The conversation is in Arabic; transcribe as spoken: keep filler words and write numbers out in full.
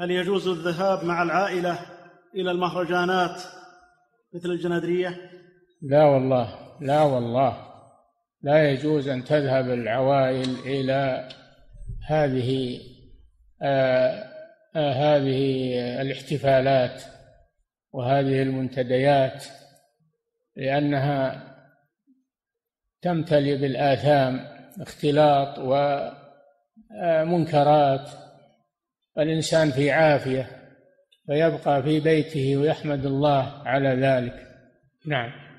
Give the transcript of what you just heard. هل يجوز الذهاب مع العائلة إلى المهرجانات مثل الجندرية؟ لا والله لا والله لا يجوز أن تذهب العوائل إلى هذه آه آه هذه الاحتفالات وهذه المنتديات، لأنها تمتلئ بالآثام، اختلاط ومنكرات، والإنسان في عافية فيبقى في بيته ويحمد الله على ذلك. نعم.